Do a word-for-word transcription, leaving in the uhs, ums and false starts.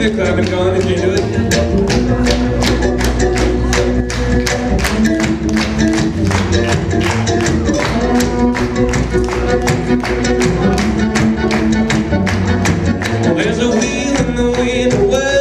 leave the club and go on and enjoy it. There's a wheel in the wind.